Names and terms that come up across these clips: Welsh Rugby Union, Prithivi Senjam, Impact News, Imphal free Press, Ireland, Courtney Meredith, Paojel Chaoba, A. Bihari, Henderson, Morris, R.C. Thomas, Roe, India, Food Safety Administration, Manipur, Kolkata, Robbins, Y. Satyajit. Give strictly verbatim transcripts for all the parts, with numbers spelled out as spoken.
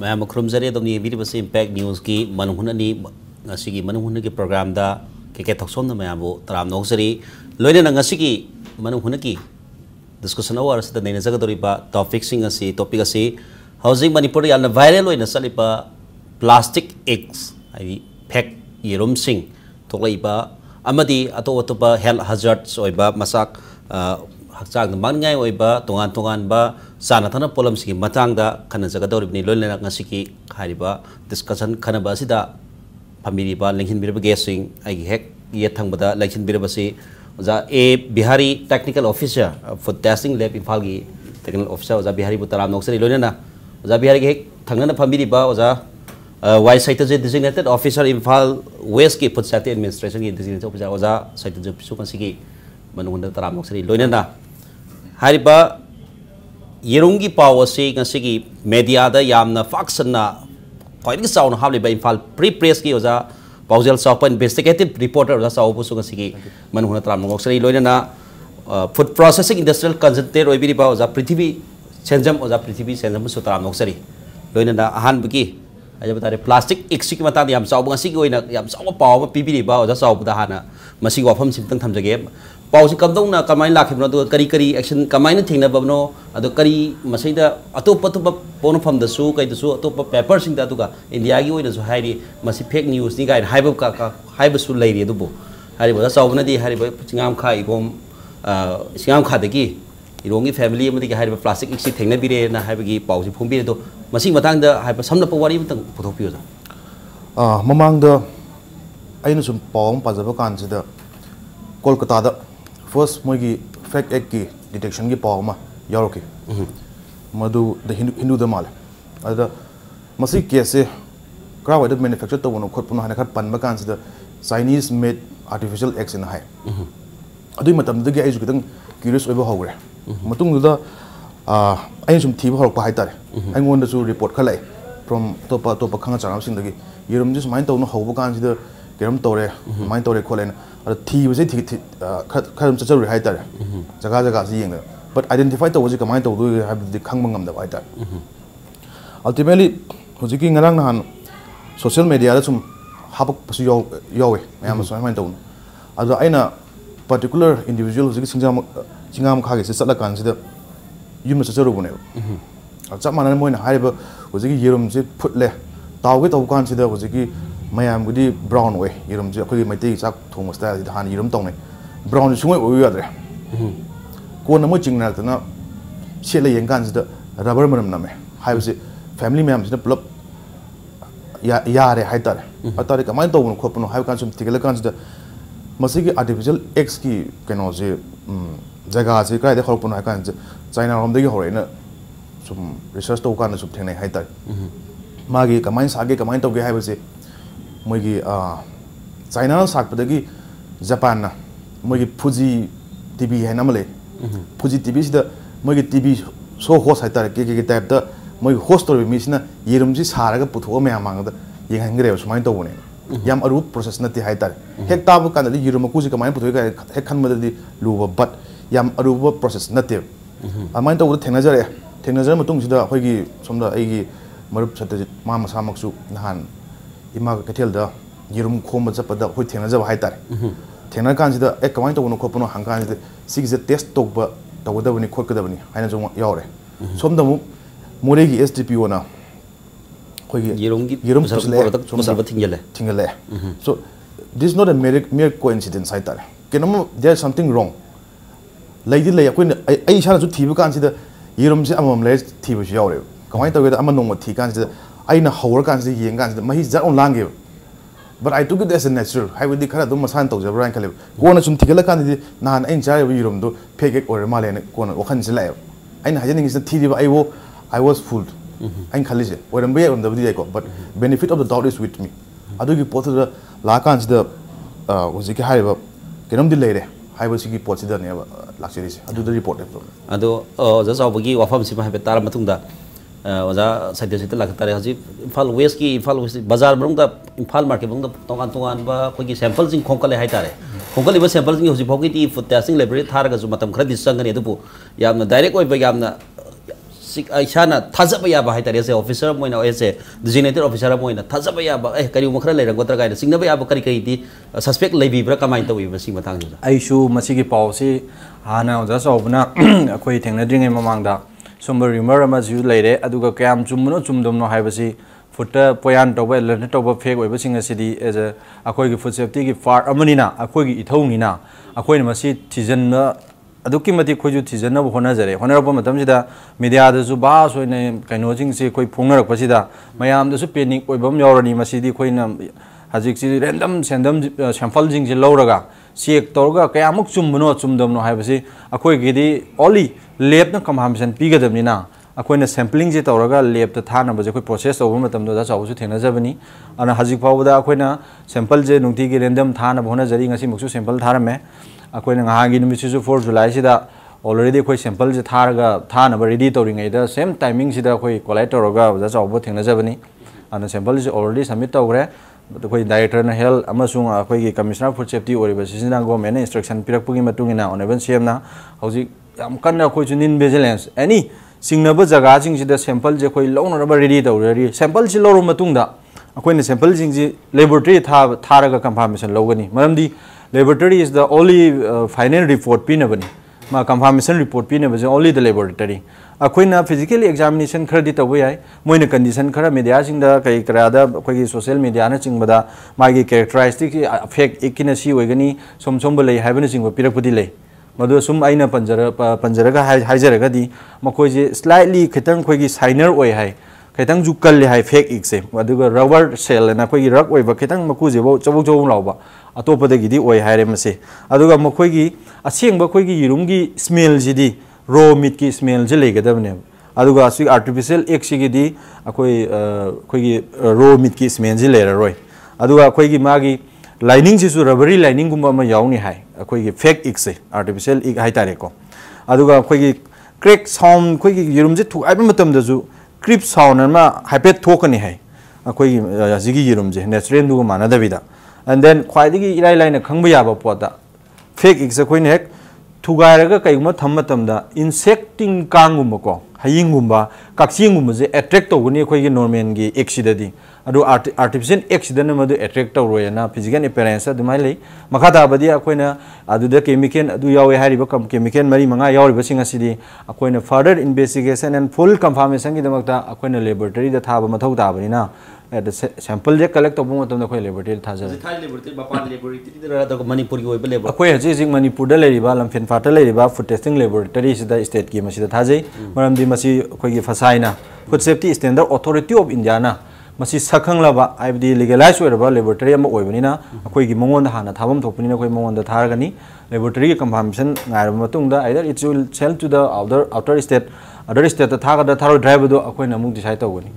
मैं मखरुम जरे दम ये बीरी बस इम्पैक्ट न्यूज़ की मनहुननी ngasi gi manhun ki program da ke ke thaksom na mayam bo taram nok sari loine na ngasi gi manhun ki discussion hour sa nei na jaga dori pa topic sing asi topic asi housing manipur yalna viral loina sali pa plastic eggs ai fake yerum sing tholai pa amadi ato ato pa health hazards oiba masak hakchang mangai oiba tongan tongan ba sana thana problem sing matang da khana jaga dori ni loine na ngasi ki khari ba discussion khana ba si da family ba lenghin birba guessing ai hek ye thangbada lenghin birba si za A. Bihari technical officer for testing lab Imphal gi technical officer za Bihari butaram noksari loina na za Bihari hek thangna family ba za why site je designated officer Imphal West ki food safety administration gi designated officer za site je pisu kan sigi manunda taram noksari loina na hariba yerungi pawasi kan sigi media da yamna faxna Koining saun hamli ba Imphal pre press ki oza Paojel Chaoba investigative reporter oza saobu sunga sigi manhuna tram ngoksari loina na food processing industrial concentrate oibiri ba oza Prithivi Senjam oza Prithivi Senjam su tram ngoksari loina na ahan buki aja batare plastic exik mata yam saobu ngasi ki oina yam saobu paw pibiri ba oza saobu da hana masi wafam simtang thamjage pausi kamdong na kamai lakhibno do kari kari action kamai na thingna babno adu kari masai da atop atop pon pham da su kai da su atop paper sing da tuga india gi oina su hairi masi fake news ni gai haiba ka ka haiba su lairi dubu hari ba saubna di hari ba chingam kha igom chingam kha de gi irongi family ma de hari ba plastic iksi thingna bire na haiba gi pausi phombi do masi matang da haiba samna pawari matang puthopi da ah mamang da ainu sum pawang pajaba kan sida kolkata da First, mogi fake egg ki detection ki power ma yaroki. Madu the Hindu Hindu the mal. Ada masi case crowd that manufactured the one khot puna khat pan ma kan the Chinese made artificial eggs in high. Adu matam de gi aisu kitang curious over hogre. Matung da ah ai sum thiba horok pa haitar. Ai ngon da su report khalai from topa topa khanga charam sing da gi yerum jis mind to no hobo kan the keram tore mind tore kholen. T was it current to the hider. Zagazaga seeing but identified the was a command of the Kangmangam the Vita. Ultimately, Hosiki and Han social media some Hapok Yowe, Amazon Mindon. As a particular individual who's Singam Kagis is a consider you must serve one. At some animal in Hyber was a Yerum Zip put left. Tawit of consider was a Mayam with the brown way, you don't take my days up to almost that hand, you don't tell me. Brown is what we are there. Go on a much in that now. Silly and guns the rubber mummy. I was it family members in the blob yard. I thought I thought I command the one couple of high guns from particular guns the Masiki artificial X key can also Zagazi cried the hope on I can't China on the Horena. Some research to kind of subtain a high tide. Maggie commands I get command of the high was it. Mogi China Sakpadagi Japan Mogi Puzi T B Hanamale Puzi T B is the Mogi T B so host I thought the Mogi host of Missioner Yerumji Saraga put home among the Yangraves mind own. Yam a root process not the Haitar. Hectabu can the Yurumakuzi command put Hekan the Luva, but Yam a root process native. I mind over Tenazare Tenazar Matungs the Hogi, some the Agi Marup Saturday Mama Samaksu Nahan. Ima katil da yerum khom ja pada hoi thena ja hai tar thena kan ji da ek kamai to no khopno hang kan ji six the test to ba to da bani khot ka da bani haina jo yaure som da mu more gi S D P O na khoi gi yerum gi yerum sale som da thingale thingale so this is not a mere coincidence hai tar kenom there is something wrong lai di lai akoi ai shana ju thiba kan ji da yerum se amam lai thiba ju yaure kamai to da amano ma thi kan ji I know how work answer the guns, but he's that on language. But I took it as a natural. I would declare the Masanto, the rank of one of some particular candidate, Nan and Javirum do, Pegak or Malian, Kona, Okan's lab. And I think it's the T V I was fooled. I'm collision, or I'm way on the video, but benefit of the doubt is with me. I do give portrait the Lakans the Waziki Hiver, Kenum delay. I was sick portrait the never luxuries. I do the report. I do that's how we give off from Simahabatara Matunda. Oza saite saite lagtare haji Imphal West ki Imphal West bazar brung da Imphal market brung da tongan tongan ba koi sample jing khongkale haitare khongkale ba sample jing hoji bhogi ti food testing library thar ga ju matam khra disang ne dupu yamna direct oi ba yamna Ishana Tazabaya Bahita as a officer, when I as a designated officer appointed Tazabaya, Karimakra, Gotraga, Singabaya Karikati, suspect Levi Brakamanta with Simatanga. I show Masiki Pausi, Hana, that's Ovna, acquainting a drinking among the somber rumor as you lady, Aduka Kam, Jumno, Jumdom no Hivasi, Footer, Poyanto, Lenetova Fake, Websing a city as a Akogi food safety far Amonina, Akogi Itonina, Akoin Masi Tizana. Aduki Mati Kuju Tizana Honazare, Honorable Matamida, Media the Zubas, when Kainojing say Koi Punga Pasida, Mayam the Supinic, Webom Yorani, Masidi Koinam, Hazixi, Rendam, Sendam, Shamfaljing Loraga, Siek Torga, Kayamuksum, Monotsum Dom no Havasi, Akoi Gidi, Oli, Lepna Kamhams and Pigadamina, Akoina sampling the Torga, Lep the Tana was a quick process of Matam, that's also Tenazavani, and Hazikpauda Aquina, Sample J, Nutigi, Rendam, Tana, Honazari, Asimuxu, Sample Tarame. four July already quite simple the targa tan ready to ring either same timing sida quite collateral that's all both in the seventy and the sample is already submit over the way director and hell Amazon a quay commissioner for safety or revision go many instruction Pirapukimatungina on event Siemna Hosi Amkana question in vigilance any signal was a gazing the sample the quay long already already sample silo matunda a queen sample the laboratory targa confirmation logani Mamdi. Laboratory is the only uh, final report pinabani. My confirmation report pinabani is only the laboratory. A quina physical examination credit away, Moina condition Kara mediasing the Kaikrada, Quaggy social media, announcing Bada, Magi characteristics, affect Ikinasi, Wagani, some somebody having a pirapudile. Madosum Aina Panjara, Panjaraga, Hizaragadi, Makoji slightly Ketan Quaggy signer way high. Ketang Jukali high fake exam, Waduga rubber shell and a quaggy rock wave, Ketang Makuzi, Chabujo Lava. A top of the Gidi or Hiremase. Aduga Mokwegi, a seeing Bakwegi, Yurungi, smell Gidi, raw mitki smell Jelegadam. Aduga artificial exigidi, a quay, uh, quaggy, raw mitki smell Jeleroy. Aduga Quaggy Magi, lining is rubbery lining Gumma Yauni high, a quaggy fake exe, artificial high. Aduga Quaggy crack sound Quaggy Yurumzi to Abamatam the zoo, creep sound and ma hyped token high. A quaggy Ziggy Yurumzi, natural Nugumana Davida. And then quite a Kangbayaba Pota. Fake exequinec, Tugaraga Kaima Tamatamda, insecting Kangumoko, Hayingumba, Kaxingumuzi, attractor Gunikoi Normangi, exidadi. I do artificial accident of the attractor Royana, physical appearance, the Malay, Makata Badia Aquina, Adu the Chemican, do Yawi Haribakam Chemican, Mari Manga, Yaw, Bashing a city, Aquina further investigation and full confirmation in the Makta, Aquina laboratory, the Tabamato Tabarina. At the sample they collect of the laboratory thousand. The Thai laboratory, Bapa laboratory, Manipur, Labour. Aquares using Manipur Leriba and Fataleriba for testing laboratories the state game as the Tazi, Madame Dimasi Kogi Fasina. Food safety standard authority of Indiana. Masi Sakang Lava, I have the legalized wherever laboratory of Ovenina, a Kogi Mongon Hana, Tabam Topinino Mong on the Targani, laboratory confirmation, Naramatunda, either it will sell to the outer outer state, other state the Targa, the Taro driver, Aquina Mung Dishaitawini.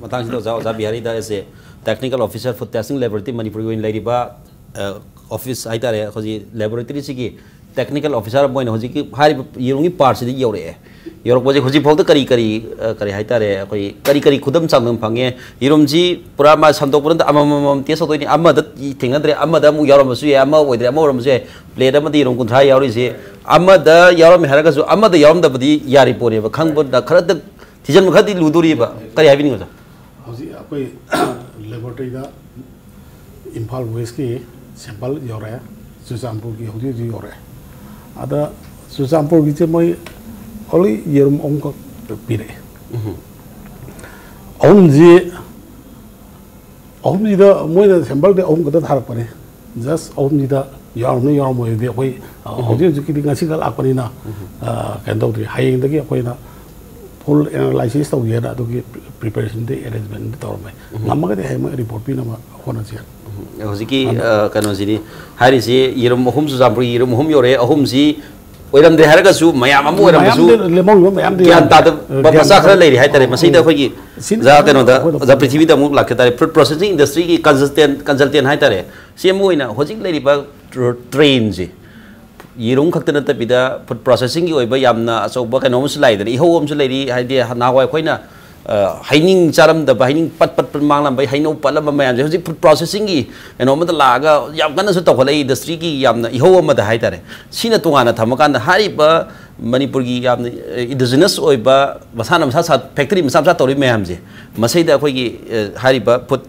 A. Bihari is a technical officer for testing laboratory Manipur in Ladiba office. I tell you, laboratory technical officer of Boynozi, high Yungi parts in the Yore. Your was a Hosipo the Karikari, Karihaitare, Karikari Kudam Sangam Pange, Yurumzi, Purama Santopuran, Amam, Tesotoni, Amad, Tingandre, Amadam, Yaromusi, Amma, with Ramorumse, played Amadi Runkuntai, Yorize, Amada, Yaram Haragazu, Amad the Yaram the Yaripori, Kangbut, the Karat, Tijanukati Luduriba, Karihavin. Laboratory the Impal whiskey sample Yore, Susanpur Yore. Other Susanpur Gitimoy only Yerum Onko Pire. Only only the more the sample the Onko the Harpony, just only the Yarmi Yarmo, the way of the Kinasical Aquarina, and the high in the Gapoina. Full analysis of the other preparation, the arrangement. Namaka, I report Pinama Honazia. Hosiki, Canozini, Harisi, Yerum Homsambri, Yerum Homure, Homsi, William the Haragasu, Mayamamu, Lemon, and the Basaka lady, Hatamasita for you. Since that, the Prithivita Muglaka processing industry consultant consultant Hatare. Siamuina, Hosik lady bug trains. Yerung Katanata Pida put processing you by Yamna, so Buck and Homes Light, the Homes Lady, idea now I quina, Hining Saram, the Hining Pat Pat Malam by Hino Palamaman, put processing ye, and Oma the Laga, Yamana Sotole, the Striki Yamna, Ihoma the Haitare, Sina Tuana, Tamakan, the Hariba, Manipurgi yam indigenous oiba masana masasa factory masasa tori mehamje masai da khoi hariba food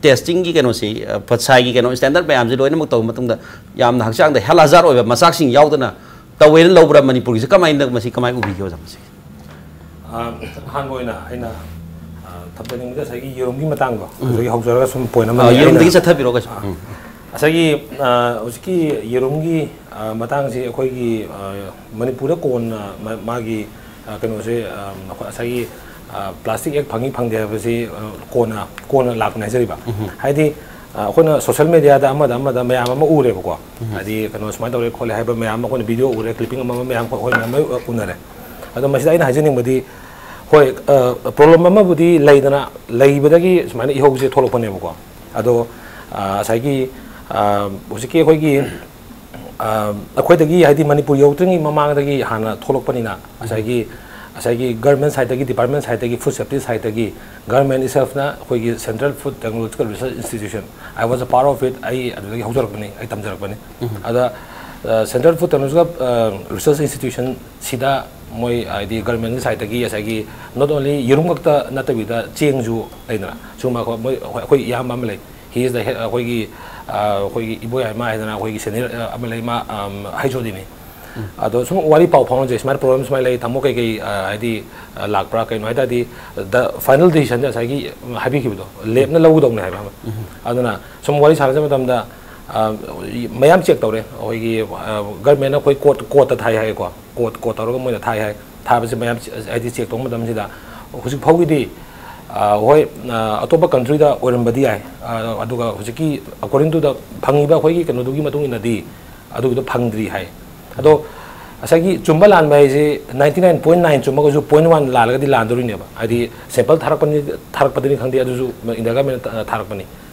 testing gi kano si food sai gi kano standard mehamje loina mok taw matung da yam na hakchang da helazar oiba masak sing yaudana tawel lobra Manipurgi se kamai ndak masi kamai ubi kyo jamsi hangoina aina tapani muda sagi yoromgi matang ba sagi hausara sum poina ma yoromgi se thabi roga Asagi uski yerumgi matang si koi gi Manipura kon magi kano si asagi plastic ek pangi pang dia si kona kona lap na sari ba. Hadi kona social media ada ama ama ama ama ama ure boko. Hadi kano smart ure kole hai ba ama kona video ure clipping ama ama ama koi ama kunare. Ada masih ada haji ni budi koi problem ama budi lay dana lay benda ki smart ihok si tholo pone boko. Ado asagi Usiki Hogi Aquatagi, I did Manipur Yotangi, Mamagi, Hana, Tolopanina, Asagi, Asagi, government Haitagi, departments Haitagi, food safety Haitagi, government itself, Hogi, Central Food Technological Research Institution. I was a part of it. I Hauserpani, I Tamzerpani. Other Central Food Technological Research Institution, Sida, Moy, I did government Haitagi, Asagi, not only Yurumukta Natavida, Chingju, Lena, Sumako, Yamamle. He is the head of the Hydrodini. So, what about the smart problems? My late Tamoke, I did Lark Brack and my daddy. The final decision is I give Habikido. Let me know. I don't know. Some worries have them that my am checked already. Government of court, court at Thai Haiko, court, court, or Thai Tabas, my am I did check on Madame Zida, who's probably. Why a top country that or in Badia, Aduga, Hosiki, according to the Pangiba Hoiki, and Udugi Matu in a D, Adu the Pangri High. Although Asagi, Jumbalan by ninety nine point nine, Jumago point one Lala di Landurineva, I did simple Tarapani, Tarapani, Handiazu in the government Tarapani.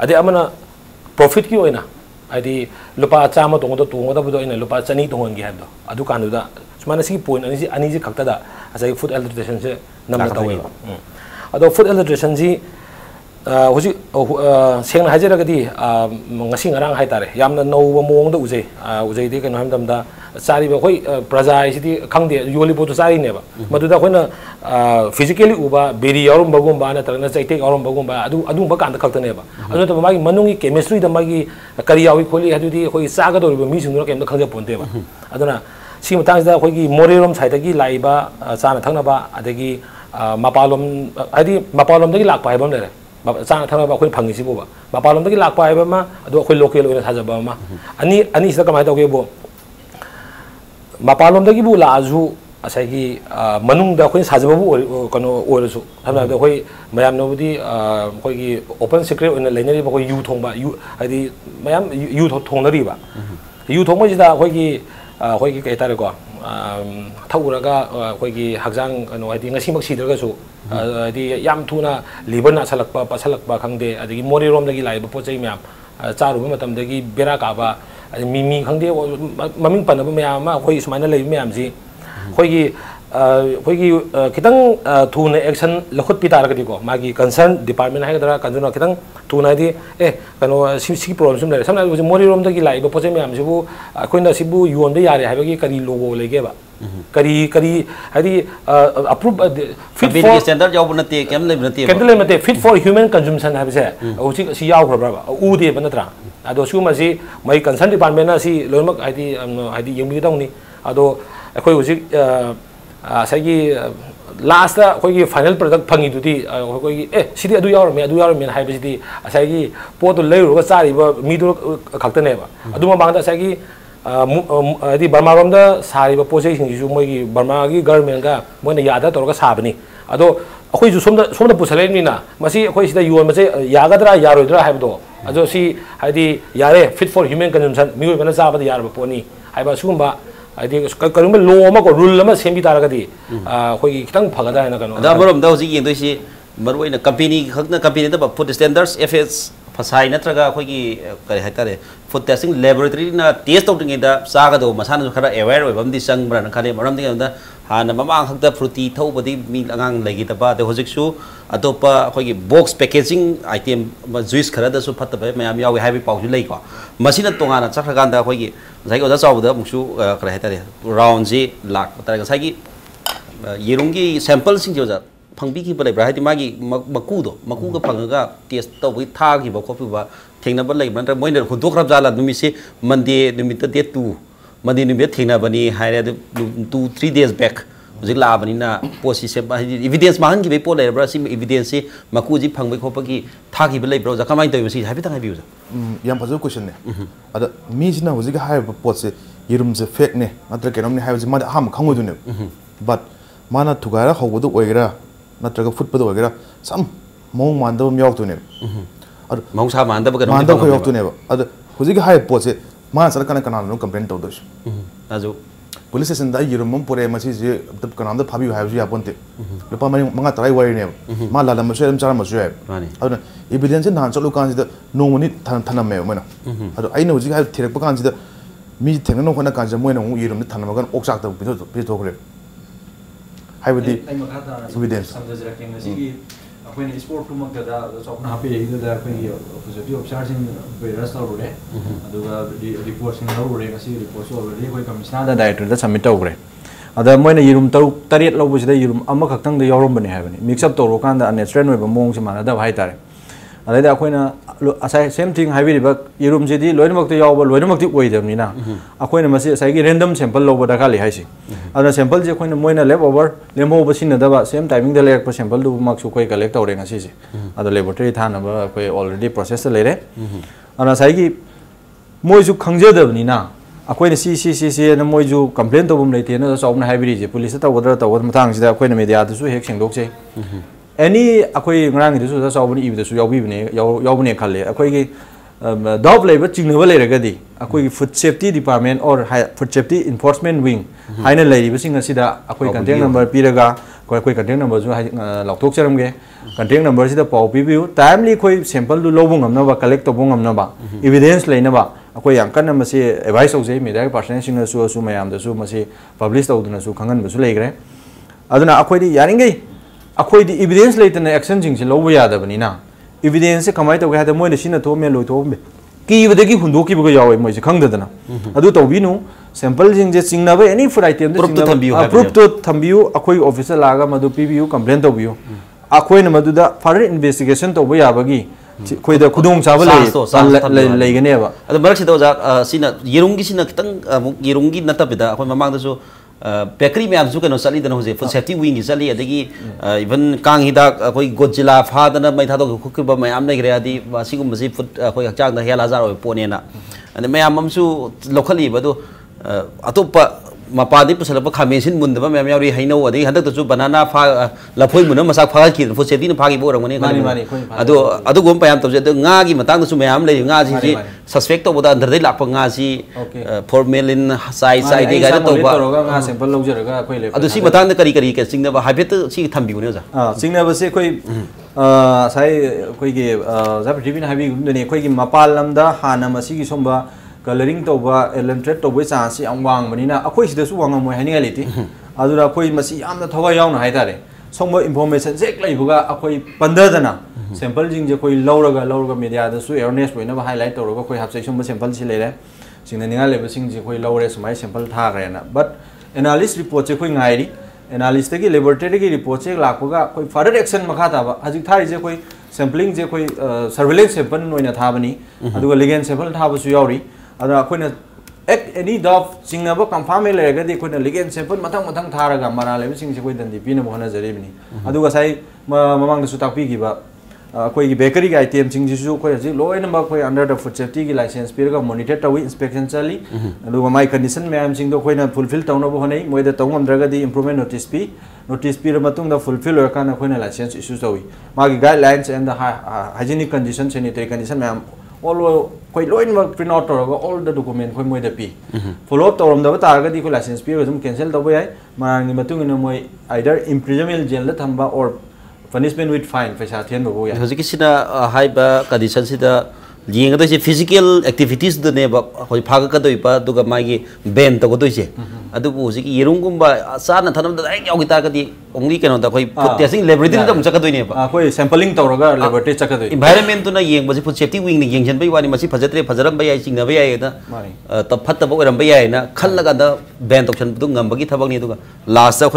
Adi Amana profit you in a Adi Lupa Chamo to Motobu in a Lupa Sani to one Gabdo, Adukanuda. Manasi point and uneasy Kakada as I food alteration number away. Although food alteration, Sang Hajaragadi, Mangasing around Haitare, Yamna no Wamong the Uze, Uze, they can have them the Sari, Praza, City, Kandi, Yulipo to Sari never. But to the winner physically Uba, Biri, Orum Bagumba, and I take Orum Bagumba, Adu Bakan the Kakta never. I don't know my Manungi chemistry, the Magi, Kariawi, Hadi, Hoi Saga, or Mission Rock and the Kalapon Deva. I don't know. She times that we Morium Saitagi Laiba, Sana Tanaba, Adegi, Mapalum, Adi Mapalum de Lak by Bonner, Sana Tanaba, Pangisibuba, Mapalum de Lak by Bama, Doku local in Hazabama, Ani Anisakamato, Mapalum de Gibula, Azu, Asagi, Manum, the Queen's Hazabu, Kono, Hana, the way Mayam Nobody, Kogi, open secret in the Lenny, you Tomba, you Adi, Mayam, you Tonariba. You Tomo is that Hogi. Hoi cái ta được qua thâu ra cái hoi cái hạt giang nói thì ngay xin bác sĩ được cái số thì yam thu na liban na salak ba salak ba khang de thì mori rom đấy lại bớt chơi miam cha rồi mà tầm đấy cái bera cả ba mi mi khang de mà mình phần là miam mà hoi số máy nó lấy miam gì hoi cái hoi cái cái tăng thu này action là khốt pita ra cái gì qua mà cái concern department hay cái đó concern là cái tăng thu này thì eh cái nó xí xí problem xí này xong là mori rom đấy lại bớt chơi miam chứ bu When the Sibu, you on the area have a carry logo like ever. Carry, carry, Hadi approved fit for standard Yabunati, Candlemate, fit for human consumption. Have said, Oh, see our brother, Udi Benatra. I do assume I see my consent department. See Lomok, I did, I did Yumi Downy. Although I was it last the final product Pangi to the eh, city do your me, do your mean high city. Asagi, Porto Lero, Sari, Middle Cactaneva. Aduma Banda Sagi. The Burma from the Sariba position is Magi, Burmagi, Garmanga, when the Yada or Sabani. Although, who is some of the Pusalemina, Masi, who is the U M S A, Yagadra, Yarodra, Habdo. Although she had the Yare fit for human consumption, Muganazava, the Yaraponi. I was soon by ꯍꯣꯏꯒꯤ Pangbiki Brahati Magi Makudo, Makuga Panga, Tiesto with Tagi Bokopuba, Tinaba Labran, Moiner, Hudokra Zala, Numisi, Monday, Numita de two, Monday Nubetina Bani, hired two, three days back, Zilabanina, Posi, evidence Mangi, Bepo, Brasim, evidence, Makuzi, Pangbekopoki, Tagi Belabros, a command to see Habitat Abuse. Yampazo question there. Mijina was a high posse, Yerum's a fake name, Matrakan only has mother harm, come with him. But Mana Tugara, how would the Natraga football वगैरह सब माँग मांदो में योग तूने और माँग साह मांदा बगैर मांदा को योग तूने अद खुशी के हाय पोसे माँ सरकार ने कनाल नो कंप्लेंट तो दोष आज पुलिस से संधाई ये रोमम पुरे मची जे तब कनाल तो फाबी भाई जी आपूं ते लोपा मेरी मंगा तराई वाली ने माँ लाला मशहूर एम चार मशहूर है और इबिडेंस नान चलो kanji I would be evidence. When it's for two months, that's often happy. The reports in the summit over. Other when you room Tariat Low, which they Amakang the Yoruban Heaven, mix up to Rokanda and a strand with amongst another Haitari. Other when as I same thing, Havi, Yurum City, Loyamok the Yoruba, Loyamok the Waiter Mina. Aquinamas, I get random sample over the Kali Haisi. Other samples when a moina lab over, Lemo was in the same time the leg for sample to Maxu collect or in a season. Other laboratory Tanaba already processed the lady. And as I give Moizu Kangja Nina, Aquin C C C C and Moizu complained of Matinas of Hybrid, Police, Water, the Watangs, the Aquin Media, the Suhex and Doxe. Any Aquay Grand is also even the Suyabine, Yabune Kale, Aquay. Dog labor, Chignola Regadi, Food Safety Department or Food Safety Enforcement Wing, Hina Lady, Vissing Sida, a quick container number, Piraga, quick container numbers, Loctoxeramge, container numbers, the Pau Pibu, timely quick sample to Lobung Nova, collect of Bungam Nova, evidence Lainaba, a quick Yankanamasi, a vice of Zemi, the person of Suasumam, the Sumasi, published out in the Sukangan Musulegre. Adana Aquadi Yaringi, Aquadi evidence late in the exchanging Silovia Davanina. Evidence कमाई तो गया था मौन ऐसी न तो मैं लोटो में कि ये वजह की हुंडोकी बगे जाओ मौन ऐसे खंग देना अदू तो भी नो सैंपल जिंग जैसे सिंगना वे एनी फुराई थे अप्रूव तो थंबियो अप्रूव तो थंबियो अकोई ऑफिसर लागा मधु पीबीओ कंप्लेंट तो बियो अकोई न मधु दा फर्दर इन्वेस्टिगेशन तो वो याबगी कोई दा खुदों सावले लेगे नहीं आवा अदू मरक से तो जा सीना येरुंगी सीना कितन येरुंगी नता पिता अकोई मामांग दसो Bakery may have Zukan or Sally than Jose for safety wing is Ali, even Kang Hida, Godzilla, Father, my Tato Kukuba, my Amnegradi, Vasigum, Ziput, Hoyachang, the Helazar or Ponena. And the Mayamamsu locally, but Atopa Mapadi Pusapa Kamis in Munda, Mamari Haino, they had to banana, La Pulmuna, Masaki, for setting a party board when he got money. Ado Gumpam to Nagi, Matanga Sumayam, Ngazi, suspect of the Rilla Pongazi, four million size, I think I don't know. I do see Matanga Karikari can sing the Habit, see Tambuna. Sing never say Quay Zapitivin having the Quay Mapalamda, Hana Masiki Somba. Coloring to a lentret to which I see on one manina, a quiz the Suang Mohanality. Adura Quay Massi and the Towayan Haitare. Somewhat information exactly Buga, a quay Pandana. Sample Jinjaqui, Laura, Laura Media, the Sue Ernest, we never highlight or Rokoy have section with sample Chile. Singing level sing Jiqui Laura is my sample Tarana. But analyst reports a queen ID, analyst laboratory reports a lacoga, further accent Makata, Ajitar is a quay sampling Jequi surveillance sample in a tavani, and do a legend sample Tavasuyori. Ada aku nak ek ini dah Singapura confirm lagi kerja aku nak lihat sampel matang matang thara gam mana lepas Singapura dan di pina mohon ajar ini. Aduh saya memang dah sudah pergi bah. Aku ini bakery ke I T M Singapura aku jadi low end bah aku under the food safety license pergi monitor tahu inspection cili. Aduh my condition memang Singapura aku nak fulfill tahun apa mohon ini. Mungkin tahun am draga di improvement notice P notice P ramatung dah fulfill orang aku nak license issues tahu. Magi guidelines and the hygienic conditions sanitary condition memang. all quite low in work print out all the document when we follow up to the target license period cancel the way I either imprisonment jail or punishment with fine physical activities the neighbor Pagaka bent the Godoje. Aduzi Yerungumba Sana Tanam the only can on the way put testing laboratory Sakaduneva. Sampling Toroga laboratory Sakadu. Environment to Nayang was put safety wing the Yang by one must Pazatri Pazaram by Singavayana, Tapatabo and Bayana, Kalagada bent of Chandunga, Bagitabani, last of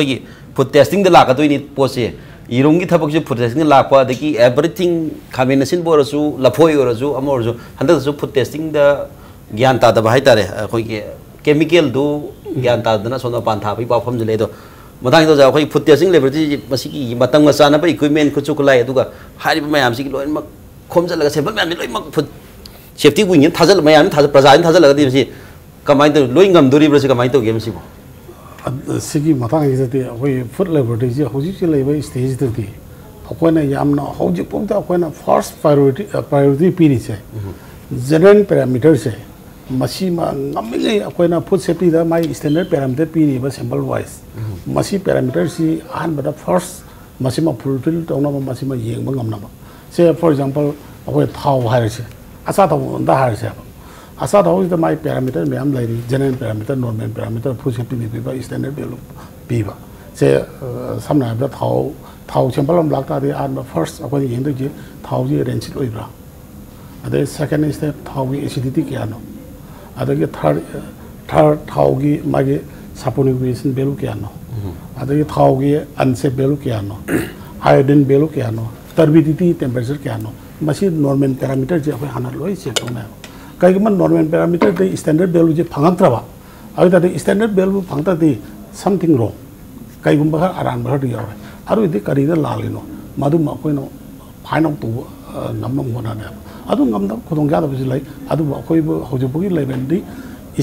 put testing the Lakaduni Pose. Irungi Tabaku protesting Lapa, the key everything combination Borazu, Lapoy or Zoo, Amorzo, and also protesting the Gianta the Baitare, chemical do Gianta, the National Pantapi from the Ledo. Matango is protesting liberty, Masiki, Matanga Sana, equipment, Kutsukula, Duga, Hari Mayam, Siklo, and comes like a seven man put safety wing in Tazal Mayam, Tazal President, Tazal, combined the Luingam Duribus, combined to Game Sibo. Sigi Matang is the way food laboratories, Hosiki stage the day. When I am now Hojipumta, when a first priority priority period, general parameters, Masima, Namili, when I put safety, my standard parameter period was sample wise. Masi parameters, and but first Masima fulfilled on Masima Yangamama. Say, for example, with how Harris, Asata, the Harris. As I always the my parameter, I am like general parameter, normal parameter, push it to the people, standard people. Say, sometimes the Tao, Tao Chamber of Black are the first of the energy, Tao Rensit Libra. The second step, Tao acidity Kiano. Other third, third Tao Magi Saponiguation Beluciano. Other Tao Unsafe Beluciano. Iodine Beluciano. Turbidity temperature Kiano. Machine normal parameters of Hana Lois. Kaiman normal parameter, the standard value is Pangantrava. Either the standard value Pangta something wrong. Kaibumba around her. How do they carry the Lalino? Maduma Pino, Pino to Namamona. Adungam Kodonga was like Adu Hojobuki Levendi.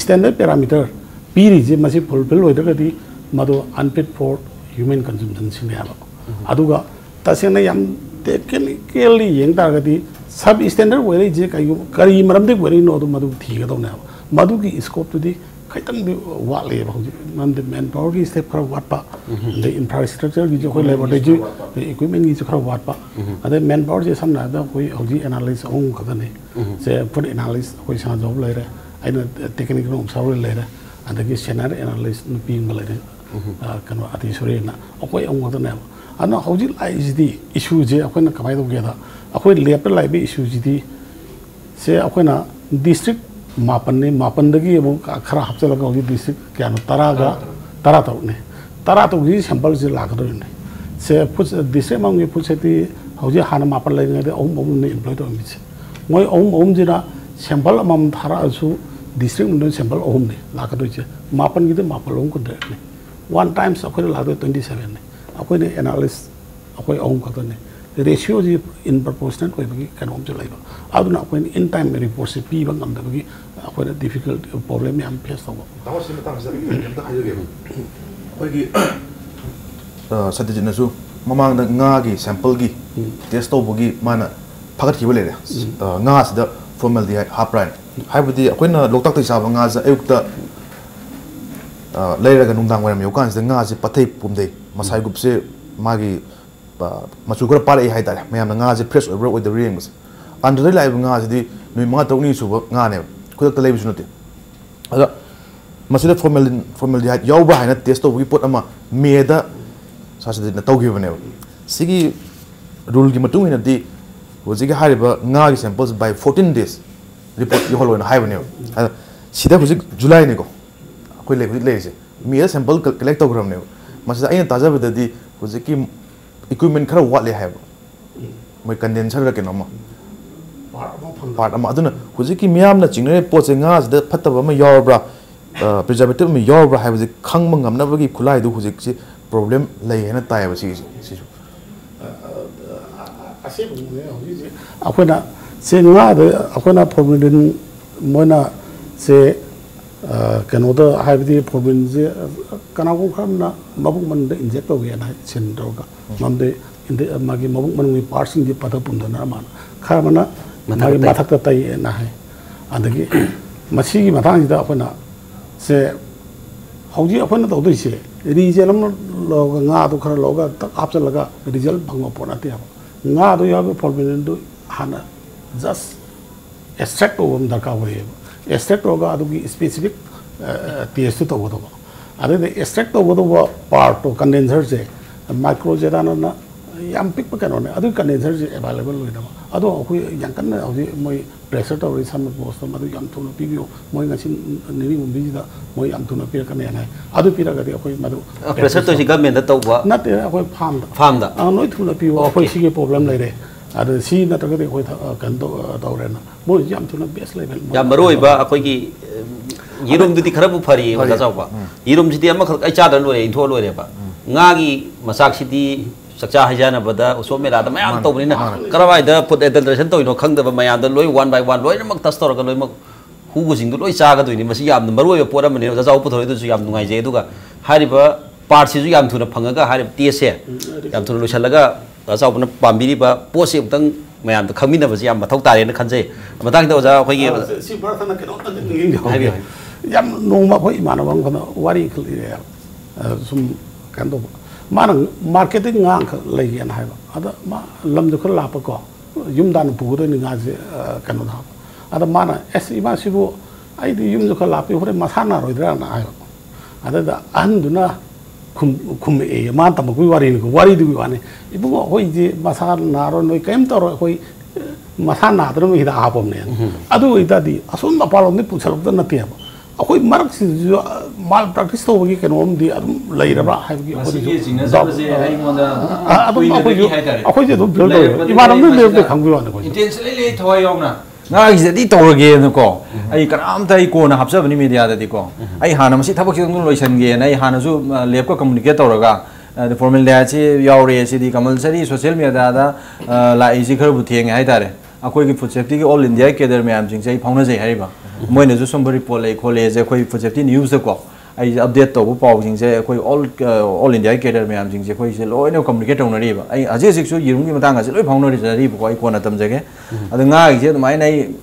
Standard parameter, P is a massive fulfill with Madu unfit for human consumption. Aduga Tasenayam technically Yang Targati. Sub standard where is Karimaram where no Madu Tiago now. Maduki is scope to the Kaitan Wale, the manpower is step for Watpa, the infrastructure is the equipment is for Watpa, and the manpower is some other way of the analysis own company. Say, put analysis, which has over later, and technical room sorry later, and the scenario analysis being related. Cano at the Surena, away on what now. And now, how is the issue when come together? Akwai leper library issue jiti se akwena district mapan ne mapan dagi emo khara hapse laga hoji district kyano taraga tarato ne tarato gi sample je lagdo ne se puch district mangi pucheti hoji hana mapan lai ne om om ne employed om se moi om om jira sample mam thara asu district mun sample om ne lagdo je mapan gi de mapan om ko de ne one times akwai lagdo twenty-seven ne akwai ne analysis akwai om ka ne ratio is in proportion to the economic labor. I do not when in time reports P. Bangam the difficult problem I am faced over. Satajinasu, Mamang the Nagi, sample gi, testo boogie, mana, pocket hibule, Nas the formaldehyde, half-prime. Hybrid when a local Savangas, Eukta later than Yokans, the Nazi Pate Pumde, Masai Gupse, Magi. Masukura Pali Haida, may have a Nazi press or with the rings. Under the live Nazi, no matter who is to work Nane, could the labels noted. Masada formaldehyde, Yoba and a test of we put a meda such as the Tokyo Venue. Sigi Rulgimatu in a day was Ziggy Hariba Nazi samples by fourteen days. Report Yolo and High Venue. She that was July Nigo. Quite lazy. Mere sample collectogram new. Masada in Taza with the D was a Kim. Equipment car what they have. My condenser can no part of Madonna, who's a Kimiam, the Chinese pots and gas, the Patavama Yorbra, preservative me Yorbra have the Kangmang, I'm never give Kulai do who's a problem lay in a tire. I said, I when I say, when I problem didn't wanna say, can other have the problem Kanakamna, Mabuman, the injector, and I send Doga. Monday in the Magi Mabuman, we parsing the Patapunda Naman. Carmana, mari mathakta tai na hai adagi masi mathang da apna se hauji apna to doi se ri jelam lo nga to khara loga apsa laga result bhangwa pona te nga do yabe problem do hana just extract ovum da ka hoye extract oga adugi specific test to bodo are the extract to bodo part to condenser se micro jedana na yam pick pa kanone adu condenser je available hoina adu akhu yankan na hoji moi pressure to reason post ma adu yam thunu pibio moi ngasin niri umbi da moi yam thunu pir kan yana adu pira gadi akhu madu pressure to si government da tawba na te akhu farm da farm da noi thunu pibio akhu si ge problem lai re adu si na to gadi akhu kan to tawre na moi yam thunu best level yam maroi ba akhu gi yirum dudi kharabu phari ma jawba yirum jidi ama khal cha da lore intho lore ba nga gi masak sidi sakcha hajana bada uso mera da mayam tobni na karawai da put adulteration toino khang da mayam da loi one by one loi mak tas tor ga loi mak hu gu jing du loi cha ga doini masi yam maroi ba pora mani jawau pu thoi du su yam nungai je duga hari ba part si ju yam thuna phanga ga hari te se yam thuna lusha laga jawau na pambiri ba po se utang mayam da khangmi na ba yam ma thau ta re na khanje ma tang da ja khoi gi si prathana ke no ta ni ngi yam noma khoi mana wang khana wari khli sum kan do man marketing ngang lai yan hai ada lam du khla pa ko yum dan bu do ni nga je kan na ada man as ima sibu ai di yum du khla pe hore ma thana roi dra na ai ada da an du na khum khum e ma ta ma ku wari ni wari du wane ibu ko hoi je ma sa na ro noi kem ta ro hoi ma sa na drum hi da apom ne adu ida di asun da palom ni puchal da na te akoi mark si mal practice to gi kenom di adum lai raba ha gi akoi je do bel do ibaram ne le khang biwan ko intensely le thoi yom na na gi di to ge na ko ai karam tai ko na hapsa bani media da di ko ai hanam si thabak si loi san ge na ai hanasu lep ko communicate to raga the formal dia chi yaure si di compulsory social media da la easy khar bu theng hai dare akoi gi food safety ki all india ke der me am jing sai phawna jai hai ba Moine just somebody polite college koi fojati news ko ai update to pau jing je koi all all india cater me am jing je koi se loi no communicate on ri ba ai aje sik so yirum gi matang ase loi phawno ri ri ko ai kona tam jage adu nga gi je mai nai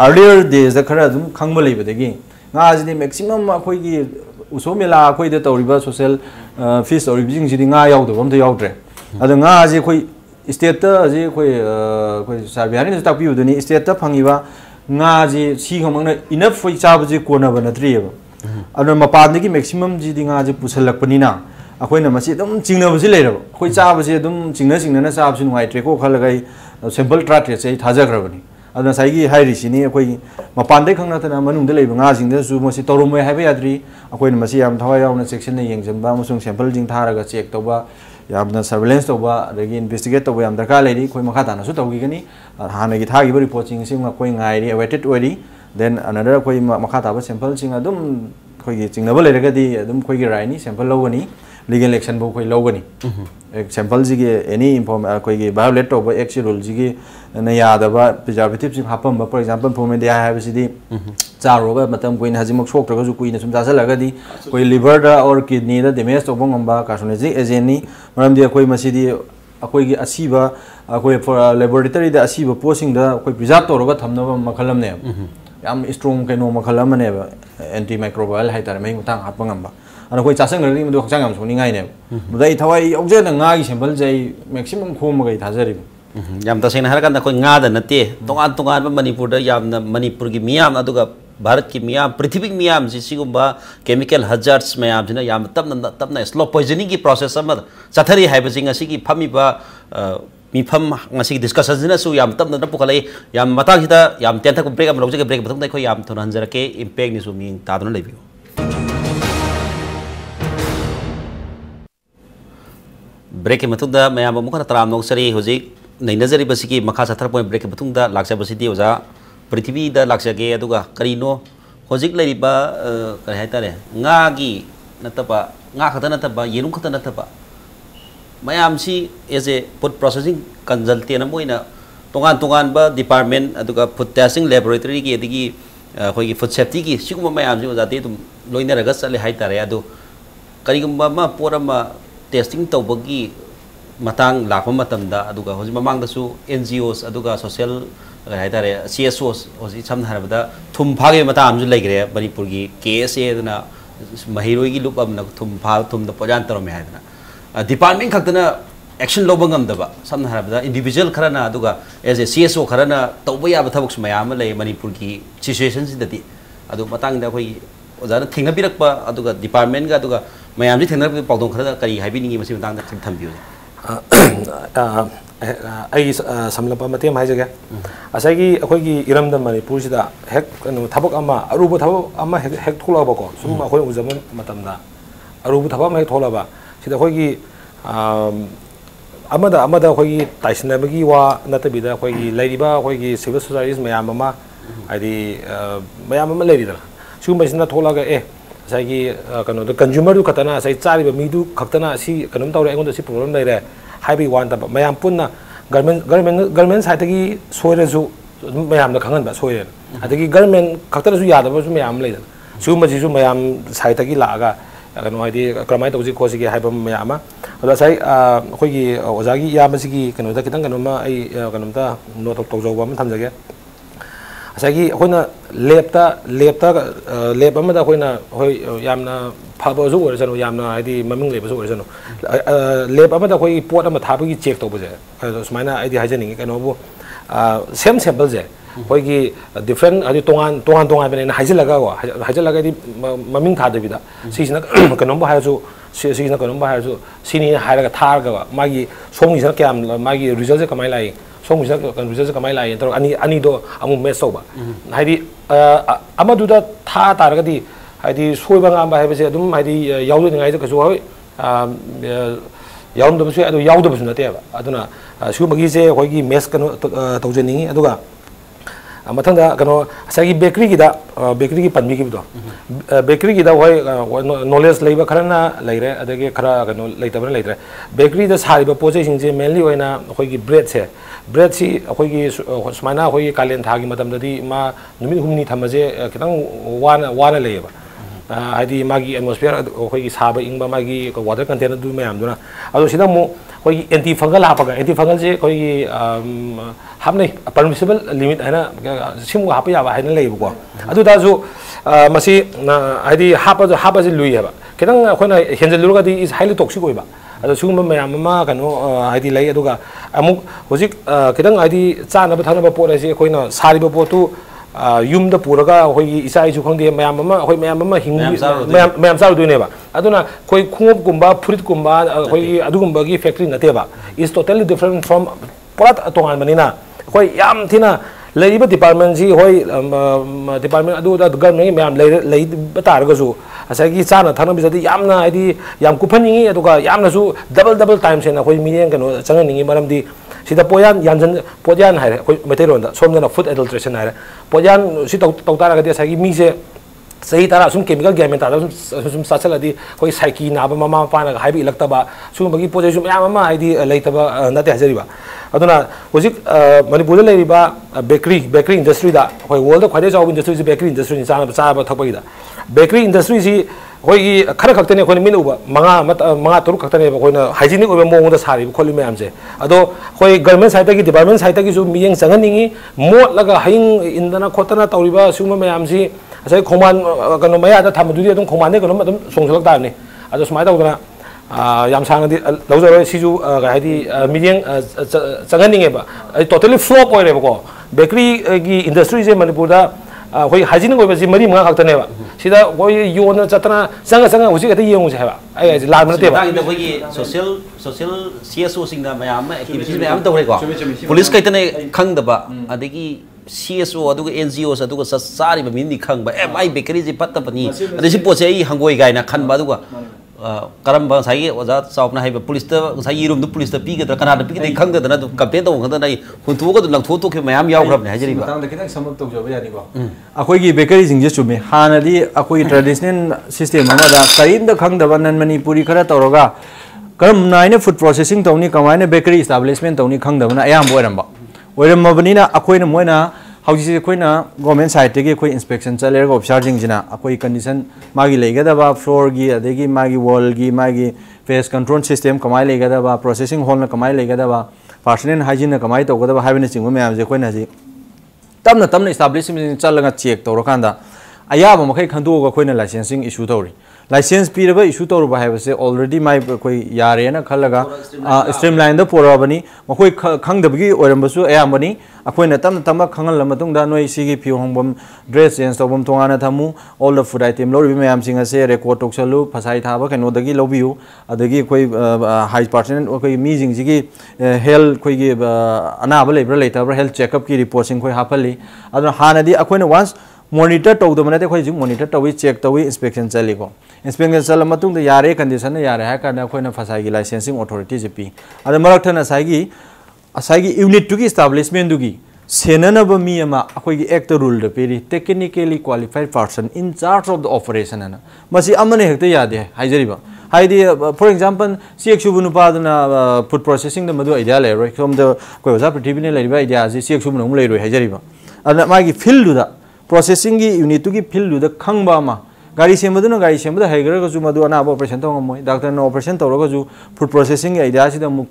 earlier days the khara dum khangba lei ba de gi nga ji ni maximum koi gi uso mela koi de to ri ba social fees or jing ji nga yaw do bam to yaw dre adu nga ji koi state ta ji koi koi sabiari ni ta piu de ni state ta phangi ba nga ji si khong na enough foi chab ji kona ban tri ba anu mapan ni ki maximum ji dinga ji pusal lak pani na akoi na masi dum chingna ba ji leira ba khoi chab ji dum chingna chingna na chab ji ngai tre ko kha lagai simple trat re sei thaja gra bani anu sai gi hai ri si ni akoi mapan dai khang na ta manung de lei ba nga jing de su masi toru mai hai ba yadri akoi na masi yam thawai yaw na section na yeng jam ba musung sample jing thara ga check to ba yamna surveillance to ba regi investigate to ba yam darka lei ni khoi ma kha ta na su to gi gani hana gi thagi bari poaching sing koi ngai ri awaited wari then another koi ma kha ta ba sample sing adum koi gi chingna ba le ga di adum koi gi rai ni sample lo ni legal action bo koi lo ni sample ji gi any inform koi gi violate to ba action rule ji gi na ya da ba preservative sing hapam ba for example form dia have si di cha ro ba matam koi na hajimak sok to ga ju koi na sum ja sal ga di koi liver da or kidney da damage to bong ba ka sune ji agent ni maram dia koi ma si di akoi gi asiba akoi laboratory da asiba posting da koi preserve to ro ba thamna ba makhalam ne am strong kaino makhalam ne ba antimicrobial hai tar mai mutang hapang am ba ana koi chasang ri mdu khang am suni ngai ne dai thawai ogje na nga gi sample jai maximum khom ga thajari yam ta sen har kan da koi nga da nate tongan tongan ba manipur da yam na manipur gi miyam adu ga Bharat की मियां पृथ्वी की मियां जिसिगुबा chemical hazards में आप जना याम तब तब ना slow poisoning की process हम चथरी हाइबजिंग असि की फमिबा मिफम ngasi discussion jina su yam tam na pokalai yam mata hita yam ten thak break am log jage break bathang na khoi yam thon hanjara ke impact ni su mi ta don lebi break mathuk da me am mukha taram nok sari hoji nei nazari basi ki makha chathar point break bathung da laksa basi di oja पृथ्वी द लाक्सगे अदुगा करिनो होजिक लैबा करै हायतारे ngaगी नतबा nga खत नतबा येनु खत नतबा मयामसी as a food processing consultant नमोइना तोगान तोगान ब डिपार्टमेंट अदुगा फूड टेस्टिंग लैबोरेटरी के दिगी खोयगी फूड सेफ्टी की सिगुम मयामसी जाते तुम लोइना रगस चले हायतारे अदु करिगम मा पोरमा टेस्टिंग तौबगी matang lakon matam da aduga hoji mamang da su N G Os aduga social hai dare C S Os hoji cham har da thum phage mata amju legre Manipur gi K S A na mahiroi gi lup am na thum phal thum da pojan tarom hai da department khak da action lobangam da ba sam har da individual khara na aduga as a C S O khara na tobya ba thabuk smayam le Manipur gi situation si da ti adu matang da khoi ozana thinga birak pa aduga department ga aduga mayam ji thinga pa dong khara da kari habi ni gi masi matang da khang tham biu I samlapa mati mai jaga asai gi akoi gi iram da Manipur si da hek no thabok ama arubu thabo ama hek thola ba ko sum akoi ujaman matam da arubu thaba mai thola ba si da akoi gi amada amada akoi gi taisna ba gi wa na tabi da akoi gi lairi ba akoi gi civil society mayam ama adi mayam ama lairi da sum ba sna thola ga eh asai gi kanu da consumer du khatana asai chari ba mi du khatana si kanum taw re engon da si problem lai re Highway one, but my ampunna government government government side ki soil so my am the kangan but soil. I think government kakta so yada was my am later. So much is my am side ki laga. I can idea Kramite was causing a hypermayama. As I uh Hogi Ozagi Yamasiki, Kanota Kitanganoma, I Ganota, not of Tozo woman times again. Asagi Hona Lepta Lepta Lepamada Hona Yamna. Pabozu or Zano Yamna, I D. Maming Labor or Zano. Labamada, we put a matabi checked over there. Smina, I D. Hygienic and over same samples there. Hogi different Adituan, Tuan Tuan and Hazelagawa, Hazelagadi Maming Tadavida. Season Canomba Hazu, Season Canomba Hazu, Sini Haratarga, Maggie, Song is not Cam, Maggie, results of my lying. Song is not results of my lying, and Anido Amu Mesoba. Heidi Amaduda Targadi. I did so bang by Habisadum, I did Yawdin Isaac as well. Yawdum Yawdum is not there. I don't know. Sumagize, Hogi, Mescano, Tozini, Aduga. Matanda, Gano, Sagi Bakery, Bakery Panmikido. Bakery, no less labor carana, later, the Kara, later, later. Bakery, the cyber positions mainly when a Hogi bread here. Bread see Hogi, Smana, Hogi, Kalent Hagi, Madame Dadi, Ma, Numi, whom need Hamaze, one, one labor. Adi magi atmosphere khoi saba ingba magi water container du mayam duna ado sida mo khoi anti fungal hapaga anti fungal je khoi hamne permissible limit haina simu hapa ya haina leibu ko ado da zo masi adi hapa zo hapa je lui ba kedang khoina henjel lu ga di is highly toxic oi ba ado sum mayam ma kanu adi lai aduga amuk hojik kedang adi chana ba thana ba por ase khoina sari ba potu Yum the Puraga, Hoy Isai Jukondi, Mamma, Hoy Mamma, Mam Saru Duneva. Aduna, Koi Kumba, Purit Kumba, Hoy Adumbagi factory in Nateva. It's totally different from Prat Atoman Manina. Hoy Yam Tina, Labour Department, Hoy Department Adu, the government, Mam Lady Batargozu. Asagi Sana, Tanabis, Yamna, Idi, Yam Kupani, Aduga, Yamnazu, double double times in a Hoy Million, Sanani, Madame D. Si da poyan yanjan poyan hai koi material da som na food adulteration hai poyan si tok tok tara ga dia sagi mi se sahi tara sum chemical game ta sum sachal adi koi psyche na ba mama pa na hai bi lagta ba sum bagi poje sum ya mama ai di laita ba na te hazari ba aduna hojik Manipur le ri ba bakery bakery industry da koi world da khade jaw industry bakery industry ni sana sa ba thak ba da bakery industry si koi khara khakte ne koi min uba manga manga toru khakte ne koi na hygienic uba mo da sari kholi me amse ado koi government side ki department side ki su miyeng sanganingi mo laga haing indana khotana tauriba suma me amsi asai khoman kanu maya da thamu di adum khomane kanu adum songsolak da ne ado smai da udana yam sang di lauza roi siju ga hadi miyeng sanganingi ba totally flop oi re ko bakery ki industry je Manipur da koi hygienic uba si mari manga khakte ne ba sida koi yona chatana sanga sanga hoji ka yeng hoji ba ai la na te ba social social C S O sing da mayam activities mayam ta hore ko police ka itne khang da ba adegi C S O adu N G Os adu ko sari ba min ni khang ba eh mai bakery ji patta pani adesi poche ai hangoi gai na khan ba du ko karam ba sai oza chaupna hai ba police ta sai irum du police ta pi ga da kana da pi ga khang da na du complaint da khang da nai huntu ko du lang tho to ke mayam yaw grab na hajari ba tang da kitang samap to jo ba yani ko akoi gi bakery jing je chumi hanadi akoi traditional system ma da karin da khang da banan mani puri khara toroga karam naine food processing tawni kamaine bakery establishment tawni khang da na ayam boiram ba oiram mabani na akoi na moina Houses Quina, government side take a inspection, Saler of charging Jina, a quick condition, Magi Legadaba, floor gi, Adegi, Magi, wall gi, Magi, face control system, Kamai Legadaba, processing hall, Kamai Legadaba, Parson hygiene, Kamai, or whatever having women, the Quinazi. Tamna Tamna establishment in Chalanga check, Torokanda. Ayaba Mokai can do a Quina licensing issue. License period issue to have already my Yarena Kalaga streamline the poor Albany, Makoi Kang the Big or Mbasu Ambani, Aquinatam Tama Kangal Lamatunda no Sigi Piombum, dress and Sobum Tongana Tamu, all the food item lorry may am sing a say record toxalu, Pasai Tabak and Odagi Lobby, Adagi Quay High Partner, Oki Measing Zigi, Hell Quig Anabel, related health checkup key reports in Quay Happily, other Hanadi Aquina once. Monitor to the Manate Quay, monitor to which check the way inspection Saligo. Inspection Salamatum, the Yare condition, Yarehaka, and Aquina Fasagi licensing authorities. P. Other Maratana Sagi, Asagi unit to establishment dugi. Senanaba Miyama, Aqui actor ruled the period, technically qualified person in charge of the operation. Masi Amane Hectayade, Hajariba. Haide, for example, C X Ubunupadana put processing the Madu Idale from the Quasap Tribunal Idea, C X Ubunum Lady Hajariba. And Magi filled with that. Processing you need to give pill to the Kangbama. Gari Semaduna Gari Semba, Hagrazu an operation to Doctor no operation to Rogazu, put processing ideas in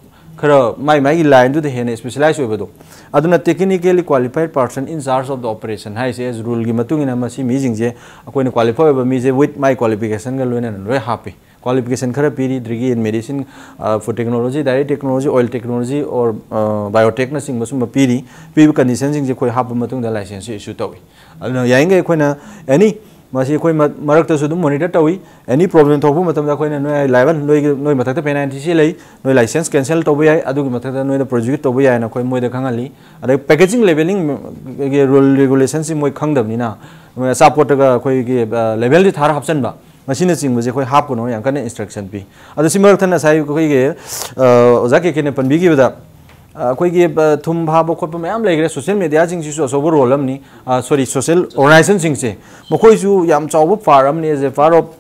my line to the Hene specialized overdo. Aduna technically qualified person in charge of the operation. High says rule Gimatungina Masi meeting J. Aquin qualified with my qualification and very happy. Qualification therapy, drigi in medicine, uh, food technology, dairy technology, oil technology, or uh, biotechnology, masuma piri, people conditions in the koi hapumatung the license issue tawi. Yanga quina any masi koi marakta sudum monitor tawi, any problem topumatam the coin and no eleven, no matata penalty sile, no license cancel tobia, adu matata no the project tobia and a koi mo the kangali, and the packaging labeling regulations in my kingdom nina, support a koi label with harapsenba. Machine sing was a quite happen or can instruction be. At the similar time as I gave Ozaki can upon Biggie with a Quigib Tum Habo Copam like social media things you saw over alumni, sorry, social or licensing say. Mokoisu Yam Chau Faramni is a far up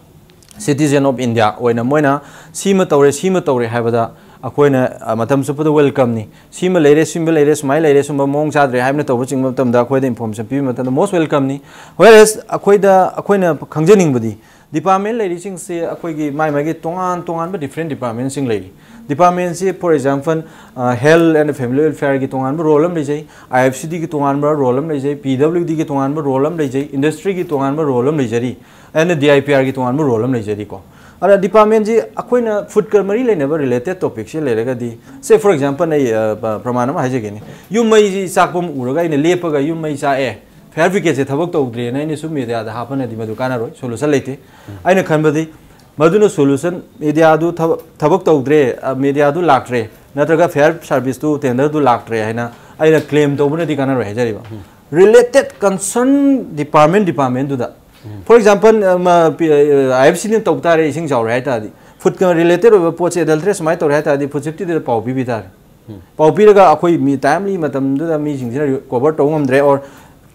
citizen of India, when a moina, Simatore, Simatore have a Aquina, Matam Super welcome me. Simulated, simulated, smile, ladies among Sadre, I have not watching Matam Daquid information, and the most welcome me. Whereas Aquida Aquina congening body. Department lady sings a quiggy, my maggie, tongan, tongan, but different departments in lady. Departments, for example, health and family welfare gitongan, rolam lege, I F C D gitongan, rolam lege, P W D gitongan, rolam lege, industry gitongan, rolam legeri, and the D I P R gitongan, rolam legerico. Other departments, aquina food curmary never related topics, say for example, a pramanam hajagini. You may sapum uruga in a lepaga, you may sa air. Fairficates a Tabuk of Drain and Sumi that happen at the Maducana solution late. I know Kanbadi Maduno solution, Mediadu Tabuk of Dre, Mediadu Lactre, Natraga fair service to tender to Lactre, I know claim to Municana. Related concern department department to that. For example, I have seen top racing or hatadi. Food related over pots adulteress might or hatadi, positive the Pau Bibitar. Pau Piraga, Aqui, me timely, Madame do the meeting, cover Tom Dre or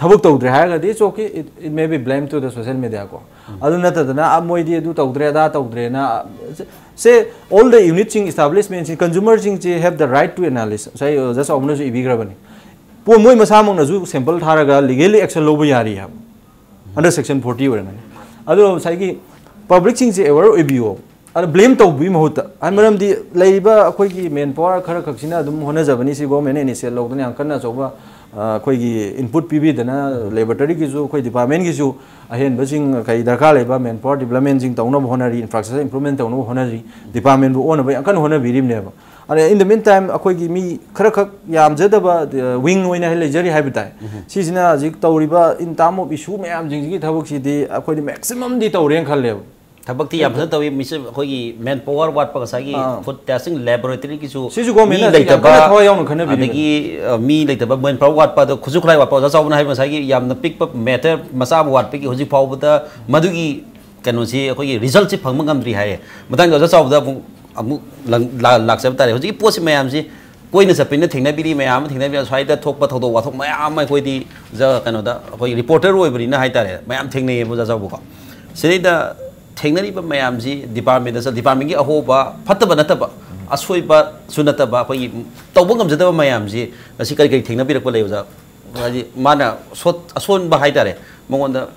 it's okay, it, it may be blamed to the social media. Mm. Say all the unit establishments, consumers have the right to analysis. So that's almost irrelevant. Poor Moy Masamonazu sample Taraga legally action lobby under section forty. Other Sagi public things ever review. I blame to be Mohota. I remember the labor, Quaky, men, poor Karakakina, the Monas of Nisi Gomen, and his Logan and Kanas over. Koi input P B dana laboratory kisu koi department kisu ahen basing kai darkar leba men for development jing taunab honari infrastructure improvement taunab honari department bu on ba kan hona birim neba and in the meantime akoi gi mi kharak yam jada ba wing oina hele jari habitai sisina jik tauriba in tam of issue me am jing gi thabok si di akoi maximum di tauren khal leba thabak ti yam jada tawi mi se koi gi men power wat pa sa gi food testing laboratory kisu sisu go me like ta ba thoi yong khana bi gi mi like ta ba men power wat pa do khuju khlai wat pa sa sauna hai ma sa gi yam na pick up matter masa wat pe ki hoji paw da madu gi kanu si koi gi result si phang ma ngam ri hai madang jo sa da amu lak sa ta hoji po si ma yam si koi na sa pin na thing na bi ri ma am thing na bi sai da thok pa thok do wa thok ma am mai koi di ja kanu da koi reporter oi bri na hai ta re ma am thing ne bo ja sa bu ko seri da Technically, but my amzi department is a department. A whole bar, Patabanataba, Asway, but Sunataba, Tobungam, the Mayamzi, a secret thing, a bit of a mana so soon bahaitare mongonda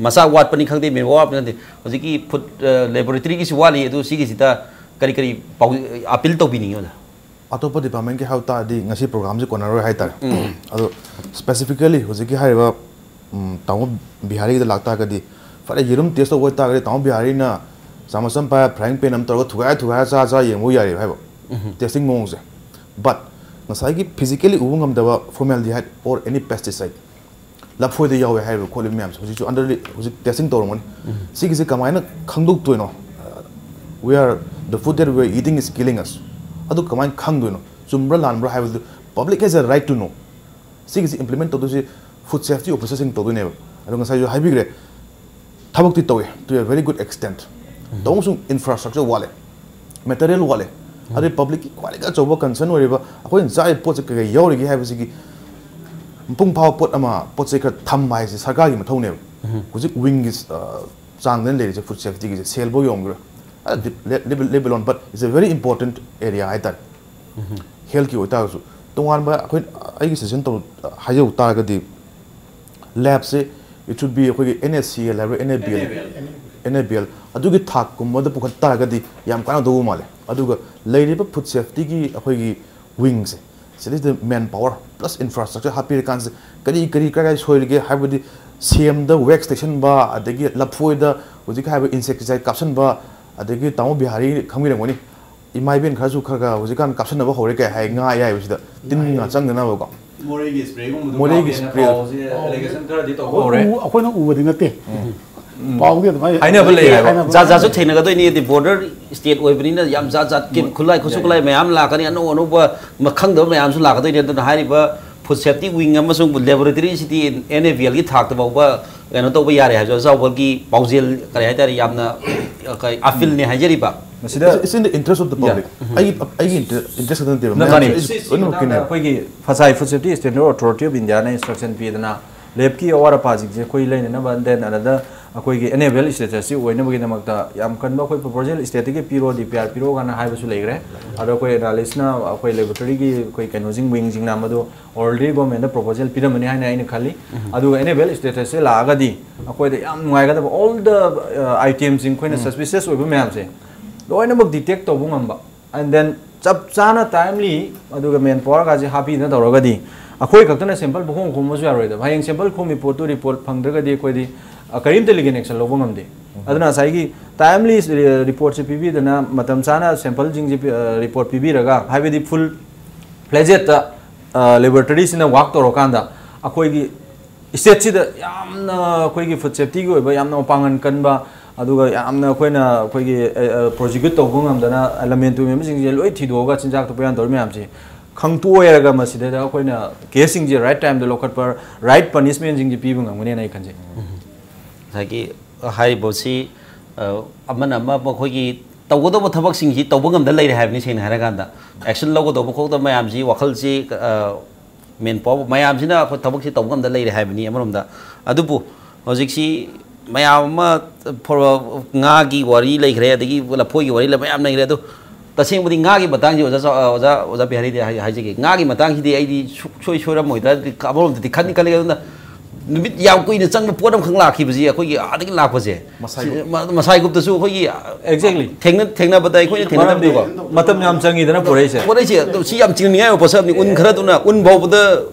masa wat pani khangde me wa apne hoziki food laboratory ki siwali edu sigi sita kari kari appeal to bini yoda atopa department ke hauta di ngasi program se konaro haitare ado specifically hoziki haiba taw bihari da lagta kadi fare yerum test to wata kadi taw bihari na samasam pa frying pan am tor thuga thuga sa sa yemu yari haiba testing mong se but Masagi physically uungam dava formaldehyde or any pesticide. Lapho de yawe hai ko le ma'am so under testing tormon. See kisi kamaina khangduk to no. We are the food that we are eating is killing us. Adu kamain khangdu no. Sumra lanbra have the public has a right to know. See kisi implement to the food safety or processing to ne. Adu ngasai jo haibigre thabuk ti towe to a very good extent. Dongsu infrastructure wale material wale are public equality choba concern oriba akoi jai pot ka yori gi habi sigi mpung phaw pot ama pot se ka tham mai se sarkar gi mathone kuji wing is chang den le je food safety gi sel bo yong level on but it's a very important area I that health ki uta su tongan ba akoi ai gi session to hayo ta ga di lab se it should be akoi N S C L or N A B L N A B L adu gi thak kum mod pukhat ta ga di yam kana do male aduga lairiba food safety gi akoi gi wings so this is the manpower plus infrastructure happy kans kari kari kari soil ge have the same the wax station ba adegi lapoi da hujik have insecticide caption ba adegi taw bihari khamgi rangoni imai ben khasu khaga hujikan caption ba hore ke hai nga yai usida tin nga chang na ba ko more gi spray ko more gi spray allegation kar di to hore akoi na u dinga te I never lay. Zazazo Tinaga near the border state Weberina, Yamzazat, Kulai, Kusukulai, Mayam Lakani, and over Makanga, Mayam's Lakani, and the Hariba, Pusepti, Wingamasum, laboratory city in N A V L talked about another way. I have Zawagi, Paojel, Kayata, Yamna, Afil Nihajariba. It's in the interest of the public. I am interested in the money. Fasai Fusipti is the new authority of Indiana instruction Vietnam. Lepki or a passing, Jacoil and then another. Akoi enable status si oina bagi namak ta yam kan ba koi proposal status ki piro D P R piro gana haiba su legre ado koi analysis na koi laboratory ki koi canozing winging na madu already government proposal pira mani haina ina khali ado enable status se laga di akoi da yam ngai ga all the items in koi suspicious oiba ma'am se loina bag detect to bungamba and then chap chana timely ado government power ga ji happy na tawra ga di akoi kakna sample bhong khomo su yaroi da bhai sample khomi photo report phang da ga di koi di Karim Telegan action Lobongam Day. Adana Saigi, timely reports P B, the Matamsana, sample report P B Raga, have the full pledged laboratories in a walk to Rokanda. A Koigi Stetsi, the Yamna Koigi for Septigo, Yamno Pangan Kanba, Aduga Yamna Quena Koigi prosecutor Gungam, Dana, Element to Mimsing, Loiti, Dogats in Jacobyan Dormiamsi. Come to Eraga Masida, Quena, casing the right time, the local per right punishment in the people, and when I can say. Hagi hai bosi amana ma ko gi taw do thawak sing ji tawgam da lai hai ni sin haragan da action logo do ko da mayam ji wakhal ji men paw mayam ji na ko thawak ji tawgam da lai hai ni amarom da adupu hojik si mayam ma for nga gi wari lai re da gi la phoi gi wari la mayam nai re do tasing budi nga gi batang ji oja oja oja bihari de hai ji nga gi matang ji de ai di choi choi ra moi da kabarom de khan nikale ga Nubit Yam Queen is sung the port of Hungla, he was here, I think Lapose. Masai Gupta Suho, exactly. Tenant, Tenant, but I couldn't tell Matam Yam Sang in an operation. What is it? See, I'm Tinio for something, Uncratuna, Unbob the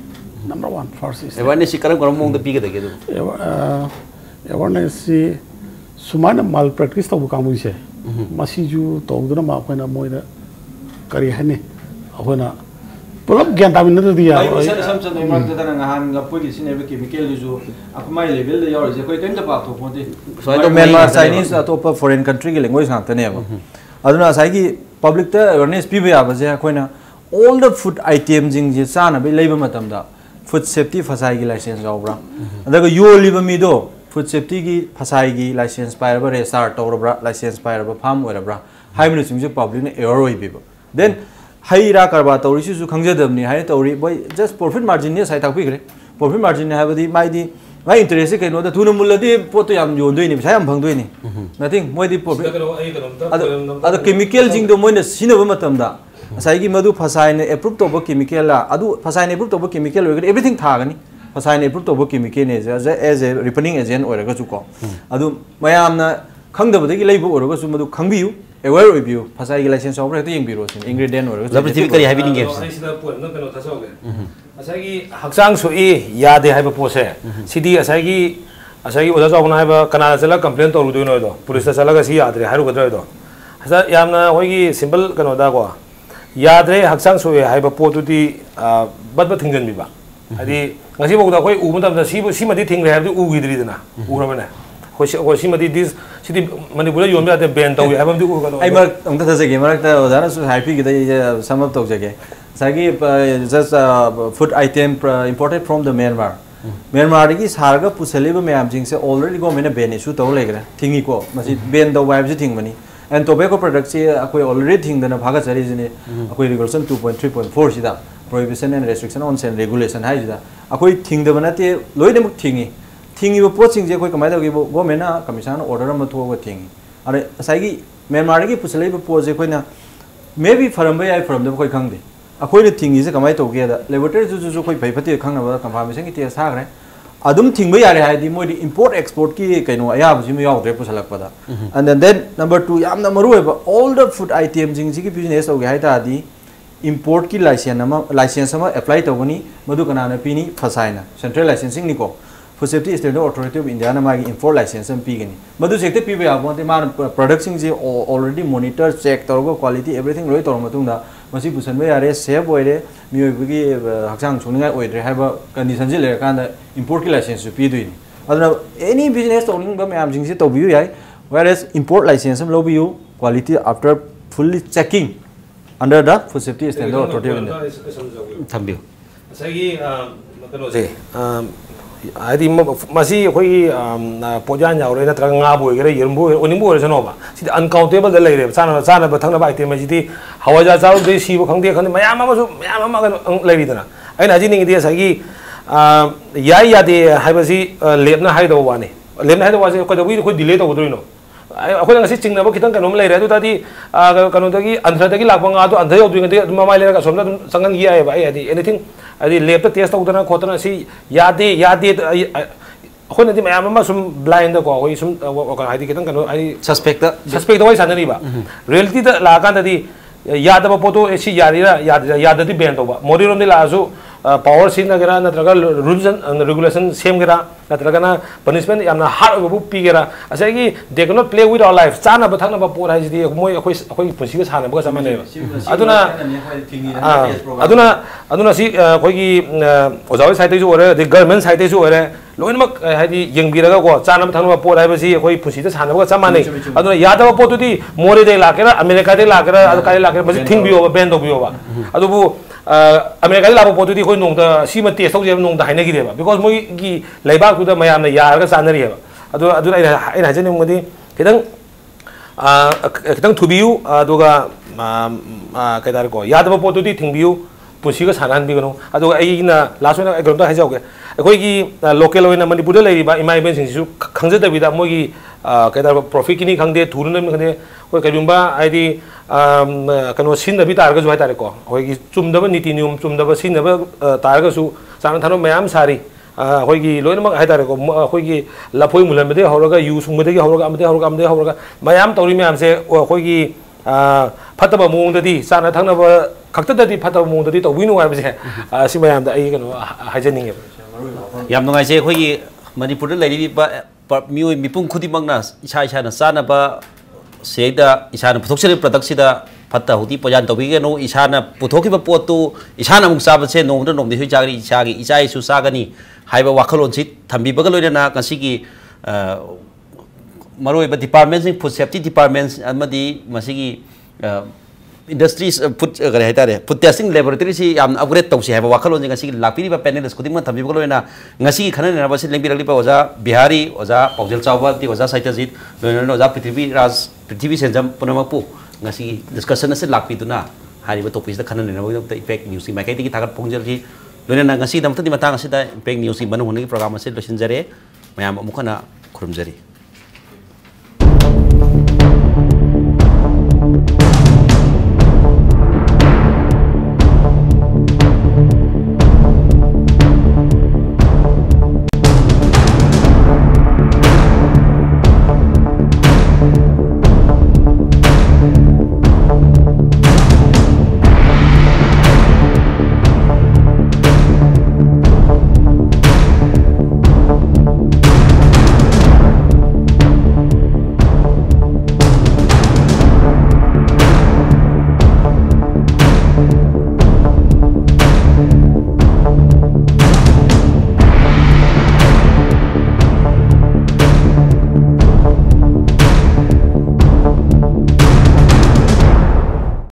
number one, first is awareness. She can't go among the bigger together. Awareness Sumana malpractice of Kamuse. Masiju told them up when a moida Karihane. Pulak gian tamin itu dia. Kalau saya sampai ni macam tu, tangan han lapuk di sini, beki mikir tu, aku main level dia orang je. Kau itu entah apa tu pun tu. Soalnya Myanmar Chinese atau apa foreign country ke language sangat ni apa. Aduh, saya ki public tu awareness P B apa je. Kau na all the food items yang je sana, beli lebih macam dah. food safety fasai license gaubra adaga yoliba mi do food safety gi fasai gi license pairba restart tawra license pairba farm oirabra haibni singju public ne error oibiba then hai ra karba tawri su khangjadam ni hai tawri boy just profit margin ne sai takpi gre profit margin ne habadi mai di mai interest ke no da thuna mulla di poto yam yondoi ni sai am bhangdoi ni nothing moi di profit ada chemical jing do moi ne sinaba matam da Asai madu fasai ne approved tobo chemical la adu fasai ne approved tobo chemical we everything thagani fasai ne approved tobo chemical ne as as a refining agent or ga chuko adu mayam na khangda de gi leibo or ga chu madu khangbiu aware review fasai license over the yengbiru sin ingredient or ga prithvi kari habi ning gaps asida po na kano thasoge asai gi haksang so e yade haiba pose sidi asai gi asai gi oda jawna haiba kana chala complaint toru doino do police ta chala ga si yadre haru gadro do asa yamna hoigi simple kano da go Yadre Haksang Sue Hyperport to the uh but but things in Biba. The Nasiboka woman of the Simadi thing they have to Ugi Ridana, Uramana. Hoshimadi this city Manipur, you are the band, we have to Uga. I'm a game, happy some of Toge. Sagi just a food item imported from the Myanmar. Myanmar is Harga Pusaliba Mamjings already go in a Benish, Tolegra, Tingico, Masid Ben the wives thing money. And tobacco products already think that regulation two point three point four is the prohibition and restriction on sale regulation. I think the Vanati Loidamuk thingy. Think you posting the Gomena Commission order a motor thing. Asagi, Memaragi Pusalibu Posequina, maybe Farambay from the Koikandi. A quite thing is a Kamato Geda. Laboratory to Zukoi paper to Kanga confirmation it is Hagre. I don't think we are the more import export key can I have Jimmy out there Pusalapada. And then, then number two, Yam Namaru, all the food items in Ziki business of Gaita the import key license license apply to Goni, Madukana Pini, Fasina, Central Licensing Nico, for safety is the authority of Indiana Mag import license and Pigani. Madu sector people want the man producing the already monitor, check, Torgo quality, everything right or Matunda, Masipusan, we are a safe way. Miyagi Haksang Sunia or have a condition can import license to Pidwin. Other any business owning by Amjing to V I, whereas import license and lobby quality after fully checking under the food safety standard authority. I think Masi Pojan or Rangabu, Yermu, Unimu is an over. See the uncountable the lady, San of San of Batanga, Timajiti, Hawaja, she will come to Mayama lady. And I think it is Sagi Yaya de Hibasi Lebna Hidovani. Lebna was a good delay of Drino. I couldn't assist in the Bokitan can only read that the Kanotaki, Antaki Lapongato, and they are doing the Mamaya, some Sangia, anything. The later test of the cotton, see Yadi Yadi Honey, I remember some blind or some suspect suspect the voice and the river. Reality the Lagan the Yadapoto, see Yadira, Yadadi Bentova, Modurum de Lazo, Power Sinagana, Tragal, rules and regulation, same gara, Natragana, punishment, and a hard book pigera. As I say, they cannot play with our life. Sana Batana Bapora is the Moya Pussy Hana because I'm a neighbor. Aduna Aduna. I don't see Ozawa cities or the government cities or Loinmak had the young Birago, Sanam Tanova Port, I was here, Pussitas, Hanover, some money. I don't know Yadava Porti, More de Lacara, America de Lacara, Alcai Lacara, but think we over Bend of Yova. Adobu America Laporti, who know the Simati, so you know the Hainegideva, because Mogi Labak with the Mayana Yaras and the River. I don't I don't know the Kitan to view Doga Katargo. Yadava Porti, think view. Pushikas Hanan Bigono, although I last one I got to Hazoke. A quickie local in a Manipur lady by my mentions you consider with a mogi profikini Kande, Turunum, Kadumba, I D, um, canoe sin the Vitargas Vitarico, Hogi, Sumdava Nitinium, Sumdava Sinava Targasu, Santano Mayam Sari, Hogi, Lonema Hitarico, Hogi, Lapoy Mulamede, Horoga, use Mudega Horogam de Horogam de Horoga, Mayam Torimam say, or Hogi Pataba Mundi, Sanatanova. Kakatadi Pata Mundi, we know I was here. Simayam, the Egan, Hajani. Yamna, I say, Hoy, Manipur lady, but Mu Mipun Kudimangas, Ishana Sanaba, Seda, Ishana Putuxi Productsida, Pata Huti Poyanto Vigano, Ishana Putokiba Porto, Ishana Musaba, no, no, the Hujari, Ishari, Ishai Susagani, Hyper Wakalon, Tambi Bagalona, Kasigi, Maru, but departments in Pusepti departments, and Madi, Masigi. industries put garehitare food-testing laboratory si am upgrade tawsi haiba wakhalo jinga si lakpiri ba panelist kuding ma thambi bolo na ngasi khana na ba si lengbi rakli pa oza Bihari oza Paojel Chaoba ti oza Saitjit loina oza Prithivi Raj Prithivi Senjam punamapu ngasi discussion ase lakpi tuna hari ba topic da khana na ba impact news si ma kai ti thagat pongjel ji loina ngasi dam thati matang ase da impact news si banu hone ki program ase losin jare ma am mukana khurumjari